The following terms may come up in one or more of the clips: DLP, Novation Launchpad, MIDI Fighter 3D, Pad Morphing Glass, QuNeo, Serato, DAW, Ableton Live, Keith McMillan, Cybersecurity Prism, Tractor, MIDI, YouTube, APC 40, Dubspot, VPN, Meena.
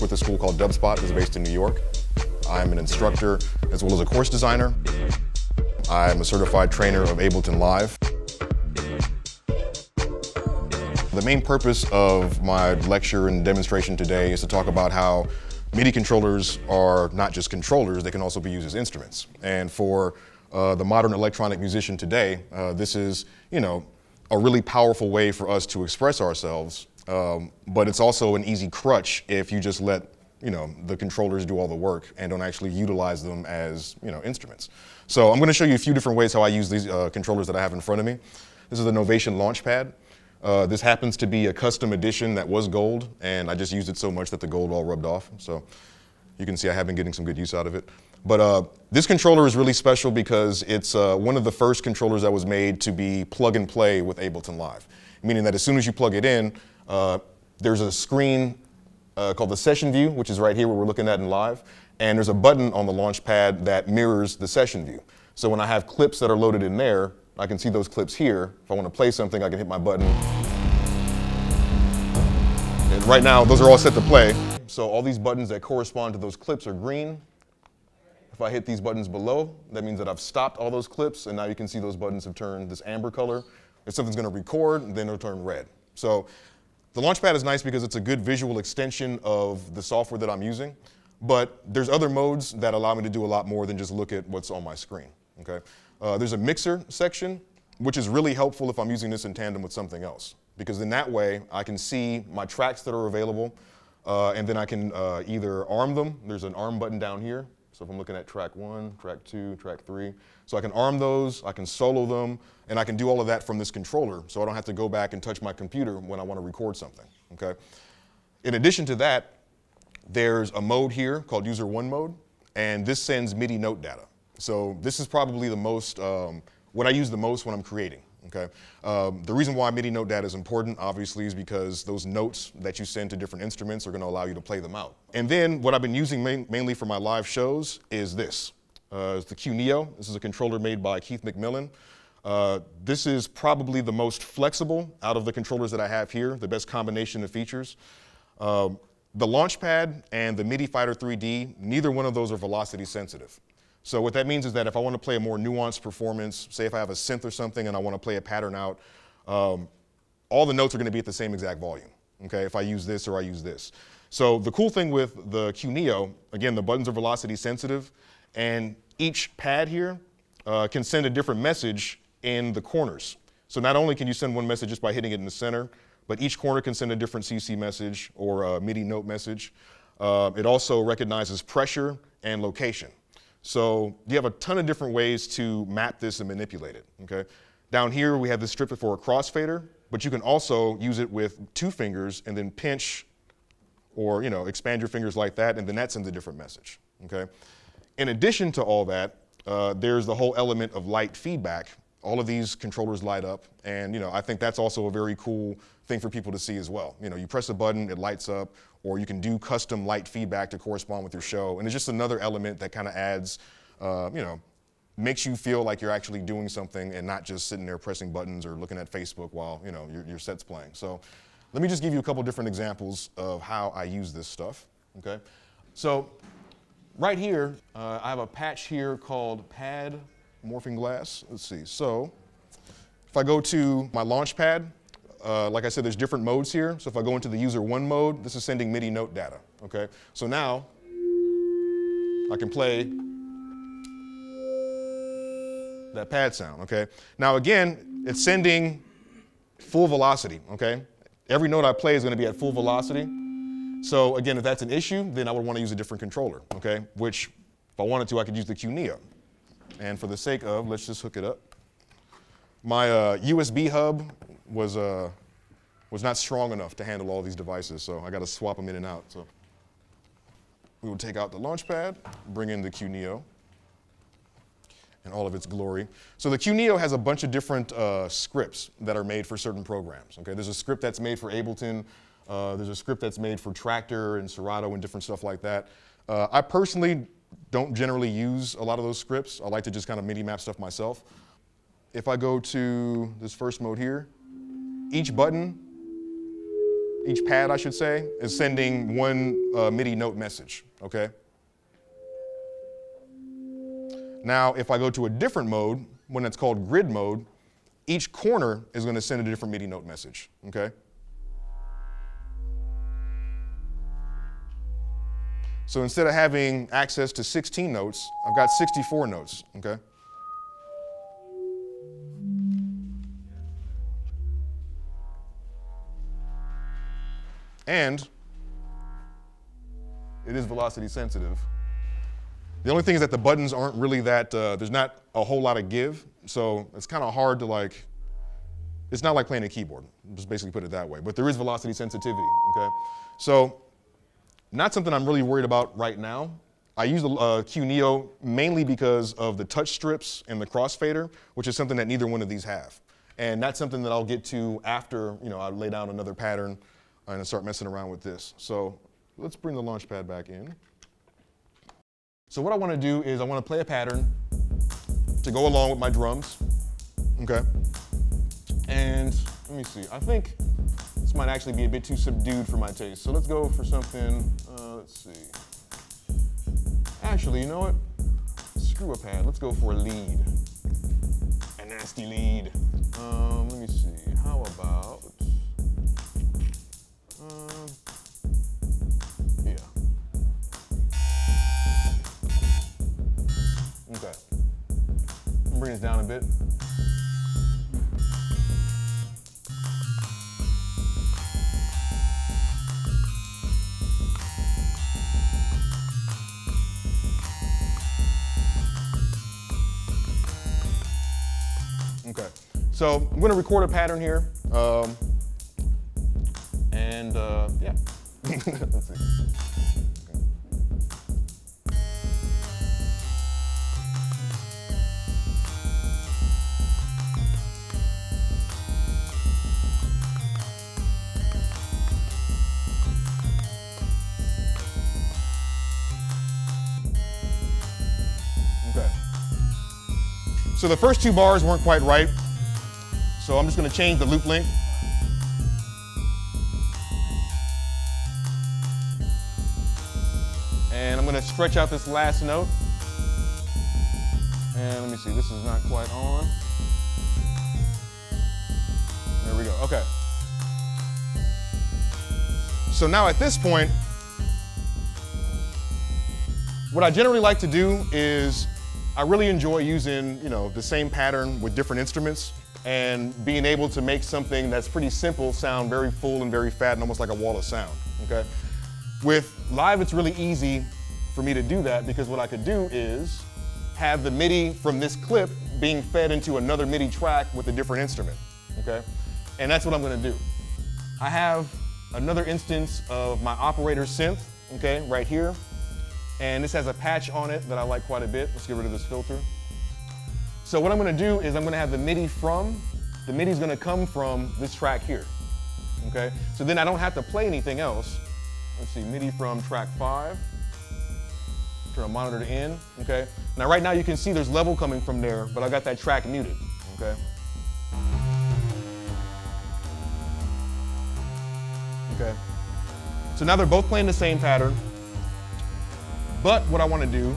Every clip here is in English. work with a school called Dubspot that's based in New York. I'm an instructor as well as a course designer. I'm a certified trainer of Ableton Live. The main purpose of my lecture and demonstration today is to talk about how MIDI controllers are not just controllers, they can also be used as instruments. And for the modern electronic musician today, this is, you know, a really powerful way for us to express ourselves, but it's also an easy crutch if you just let, you know, the controllers do all the work and don't actually utilize them as, you know, instruments. So I'm going to show you a few different ways how I use these controllers that I have in front of me. This is the Novation Launchpad. This happens to be a custom edition that was gold, and I just used it so much that the gold all rubbed off. So you can see I have been getting some good use out of it. But this controller is really special because it's one of the first controllers that was made to be plug and play with Ableton Live, meaning that as soon as you plug it in, there's a screen called the session view, which is right here where we're looking at in live, and there's a button on the launch pad that mirrors the session view. So when I have clips that are loaded in there, I can see those clips here. If I want to play something, I can hit my button. And right now, those are all set to play. So all these buttons that correspond to those clips are green. If I hit these buttons below, that means that I've stopped all those clips, and now you can see those buttons have turned this amber color. If something's going to record, then it'll turn red. So the Launchpad is nice because it's a good visual extension of the software that I'm using, but there's other modes that allow me to do a lot more than just look at what's on my screen. Okay? There's a mixer section, which is really helpful if I'm using this in tandem with something else, because in that way I can see my tracks that are available, and then I can either arm them. There's an arm button down here, so if I'm looking at track 1, track 2, track 3, so I can arm those, I can solo them, and I can do all of that from this controller, so I don't have to go back and touch my computer when I want to record something. Okay? In addition to that, there's a mode here called User 1 mode, and this sends MIDI note data. So this is probably the most, what I use the most when I'm creating, okay? The reason why MIDI note data is important, obviously, is because those notes that you send to different instruments are gonna allow you to play them out. And then what I've been using mainly for my live shows is this. It's the QuNeo. This is a controller made by Keith McMillan. This is probably the most flexible out of the controllers that I have here, the best combination of features. The Launchpad and the MIDI Fighter 3D, neither one of those are velocity sensitive. So what that means is that if I want to play a more nuanced performance, say if I have a synth or something and I want to play a pattern out, all the notes are going to be at the same exact volume, okay, if I use this or I use this. So the cool thing with the QuNeo, again, the buttons are velocity sensitive, and each pad here can send a different message in the corners. So not only can you send one message just by hitting it in the center, but each corner can send a different CC message or a MIDI note message. It also recognizes pressure and location. So you have a ton of different ways to map this and manipulate it, okay? Down here, we have this strip for a crossfader, but you can also use it with two fingers and then pinch or, you know, expand your fingers like that, and then that sends a different message, okay? In addition to all that, there's the whole element of light feedback. All of these controllers light up, and, you know, I think that's also a very cool thing for people to see as well. You know, you press a button, it lights up, or you can do custom light feedback to correspond with your show, and it's just another element that kind of adds, you know, makes you feel like you're actually doing something and not just sitting there pressing buttons or looking at Facebook while, you know, your set's playing. So let me just give you a couple different examples of how I use this stuff, okay? So right here, I have a patch here called Pad Morphing Glass. Let's see, so if I go to my launch pad, like I said, there's different modes here. So if I go into the user one mode, this is sending MIDI note data, okay? So now I can play that pad sound, okay? Now again, it's sending full velocity, okay? Every note I play is going to be at full velocity. So again, if that's an issue, then I would want to use a different controller, okay? Which, if I wanted to, I could use the QuNeo. And for the sake of, let's just hook it up. My USB hub was not strong enough to handle all these devices, so I got to swap them in and out. So we will take out the Launchpad, bring in the QuNeo, and all of its glory. So the QuNeo has a bunch of different scripts that are made for certain programs. Okay, there's a script that's made for Ableton. There's a script that's made for Tractor and Serato and different stuff like that. I personally don't generally use a lot of those scripts. I like to just kind of MIDI map stuff myself. If I go to this first mode here, each button each pad, I should say, is sending one MIDI note message, okay? Now, if I go to a different mode, one that's called grid mode, each corner is going to send a different MIDI note message, okay? So instead of having access to 16 notes, I've got 64 notes, okay? And it is velocity sensitive. The only thing is that the buttons aren't really that, there's not a whole lot of give, so it's kind of hard to like, it's not like playing a keyboard, just basically put it that way, but there is velocity sensitivity, okay? So, not something I'm really worried about right now. I use the QuNeo mainly because of the touch strips and the crossfader, which is something that neither one of these have. And that's something that I'll get to after, you know, I lay down another pattern and I start messing around with this. So let's bring the Launchpad back in. So what I want to do is I want to play a pattern to go along with my drums, okay? And let me see, I think this might actually be a bit too subdued for my taste. So let's go for something, let's see. Actually, you know what? Screw a pad, let's go for a lead. A nasty lead. Let me see, how about, yeah. Okay, bring this down a bit. So I'm going to record a pattern here, and yeah, let's see. Okay. Okay. So the first two bars weren't quite right. So I'm just going to change the loop length. And I'm going to stretch out this last note. And let me see, this is not quite on. There we go, okay. So now at this point, what I generally like to do is I really enjoy using, you know, the same pattern with different instruments, and being able to make something that's pretty simple sound very full and very fat and almost like a wall of sound, okay? With live, it's really easy for me to do that because what I could do is have the MIDI from this clip being fed into another MIDI track with a different instrument, okay? And that's what I'm gonna do. I have another instance of my operator synth, okay, right here. And this has a patch on it that I like quite a bit. Let's get rid of this filter. So what I'm going to do is I'm going to have the MIDI from, the MIDI is going to come from this track here, okay? So then I don't have to play anything else. Let's see, MIDI from track 5, turn the monitor to in, okay? Now right now you can see there's level coming from there, but I got that track muted, okay? Okay. So now they're both playing the same pattern, but what I want to do,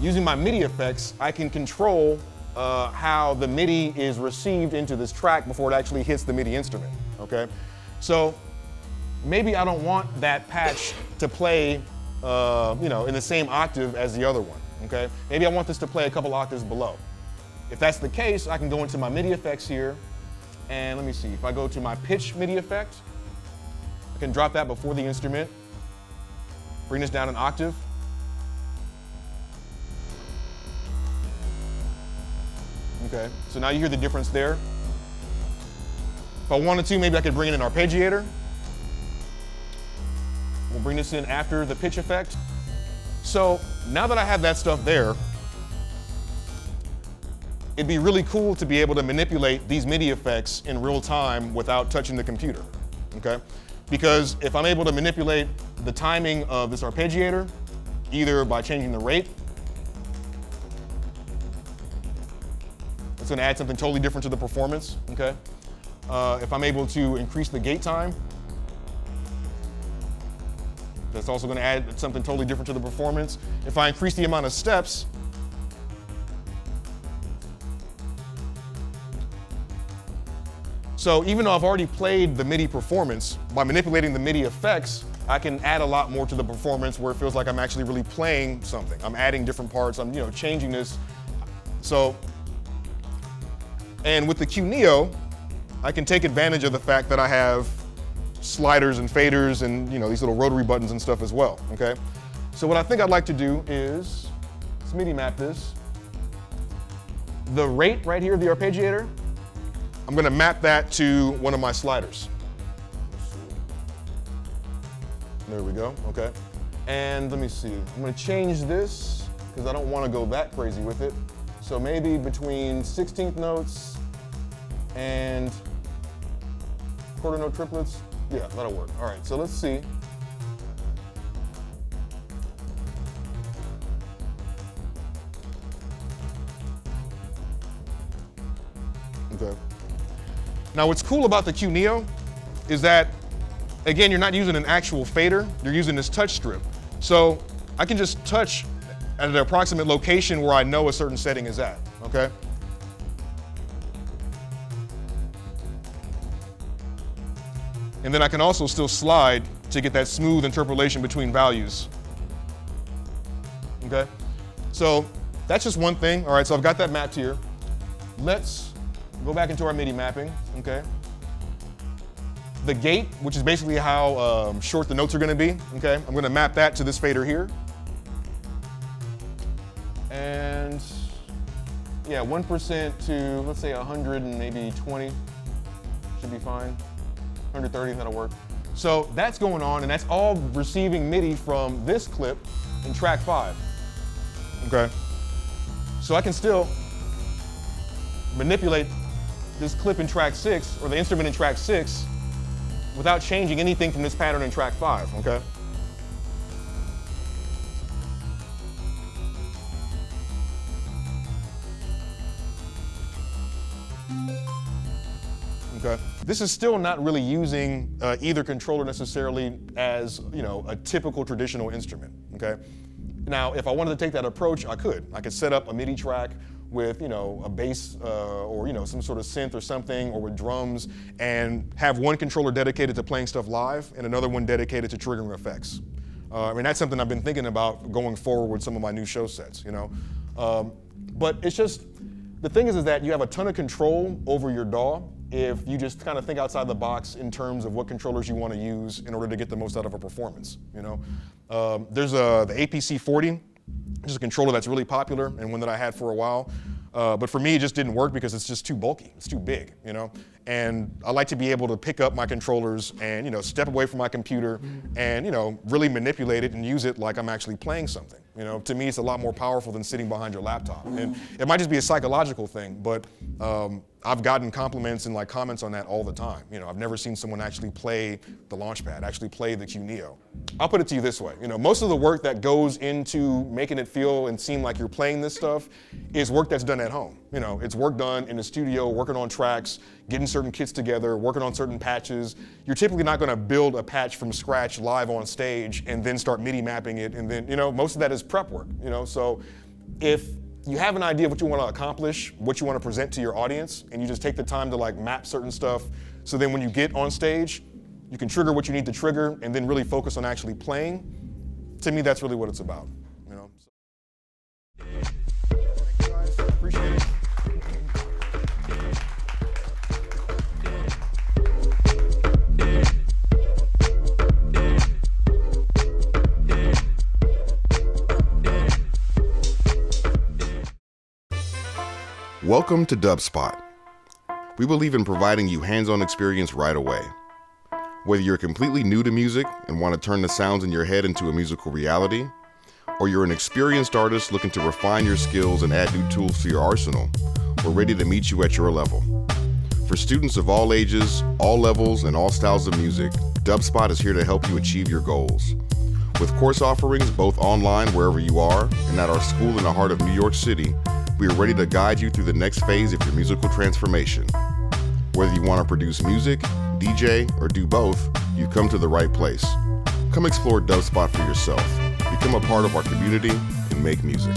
using my MIDI effects, I can control how the MIDI is received into this track before it actually hits the MIDI instrument, okay? So maybe I don't want that patch to play, you know, in the same octave as the other one, okay? Maybe I want this to play a couple octaves below. If that's the case, I can go into my MIDI effects here, and let me see, if I go to my pitch MIDI effect, I can drop that before the instrument, bring this down an octave, okay, so now you hear the difference there. If I wanted to, maybe I could bring in an arpeggiator. We'll bring this in after the pitch effect. So now that I have that stuff there, it'd be really cool to be able to manipulate these MIDI effects in real time without touching the computer, okay? Because if I'm able to manipulate the timing of this arpeggiator, either by changing the rate, it's going to add something totally different to the performance, okay? if I'm able to increase the gate time. That's also going to add something totally different to the performance. If I increase the amount of steps, so even though I've already played the MIDI performance, by manipulating the MIDI effects, I can add a lot more to the performance where it feels like I'm actually really playing something. I'm adding different parts, I'm changing this. So, and with the QuNeo, I can take advantage of the fact that I have sliders and faders and these little rotary buttons and stuff as well, okay? So what I think I'd like to do is, let's MIDI map this. The rate right here of the arpeggiator, I'm going to map that to one of my sliders. There we go, okay. And let me see, I'm going to change this because I don't want to go that crazy with it. So maybe between 16th notes and quarter note triplets. Yeah, that'll work. All right, so let's see. Okay. Now what's cool about the QuNeo is that, again, you're not using an actual fader, you're using this touch strip. So I can just touch at an approximate location where I know a certain setting is at, okay? And then I can also still slide to get that smooth interpolation between values, okay? So that's just one thing. All right, so I've got that mapped here. Let's go back into our MIDI mapping, okay? The gate, which is basically how short the notes are going to be, okay? I'm going to map that to this fader here. And yeah, 1% to, let's say 100 and maybe 20 should be fine. 130, that'll work. So that's going on, and that's all receiving MIDI from this clip in track 5, okay? So I can still manipulate this clip in track 6, or the instrument in track 6, without changing anything from this pattern in track 5, okay? Okay. This is still not really using either controller necessarily as, a typical traditional instrument, okay? Now, if I wanted to take that approach, I could. I could set up a MIDI track with, a bass or, some sort of synth or something, or with drums, and have one controller dedicated to playing stuff live and another one dedicated to triggering effects. I mean, that's something I've been thinking about going forward with some of my new show sets, But it's just, the thing is that you have a ton of control over your DAW if you just kind of think outside the box in terms of what controllers you want to use in order to get the most out of a performance, There's the APC 40. Just a controller that's really popular and one that I had for a while. But for me, it just didn't work because it's just too bulky. It's too big, And I like to be able to pick up my controllers and, step away from my computer and, really manipulate it and use it like I'm actually playing something. To me, it's a lot more powerful than sitting behind your laptop. And it might just be a psychological thing, but I've gotten compliments and comments on that all the time. I've never seen someone actually play the Launchpad, actually play the QuNeo. I'll put it to you this way. Most of the work that goes into making it feel and seem like you're playing this stuff is work that's done at home. It's work done in the studio, working on tracks, getting certain kits together, working on certain patches. You're typically not going to build a patch from scratch live on stage and then start MIDI mapping it, and then, most of that is prep work, So if you have an idea of what you want to accomplish, what you want to present to your audience, and you just take the time to map certain stuff, so then when you get on stage, you can trigger what you need to trigger and then really focus on actually playing. To me, that's really what it's about, Thank you guys, appreciate it. Welcome to Dubspot. We believe in providing you hands-on experience right away. Whether you're completely new to music and want to turn the sounds in your head into a musical reality, or you're an experienced artist looking to refine your skills and add new tools to your arsenal, we're ready to meet you at your level. For students of all ages, all levels, and all styles of music, Dubspot is here to help you achieve your goals. With course offerings both online wherever you are and at our school in the heart of New York City, we are ready to guide you through the next phase of your musical transformation. Whether you want to produce music, DJ, or do both, you've come to the right place. Come explore Dubspot for yourself. Become a part of our community and make music.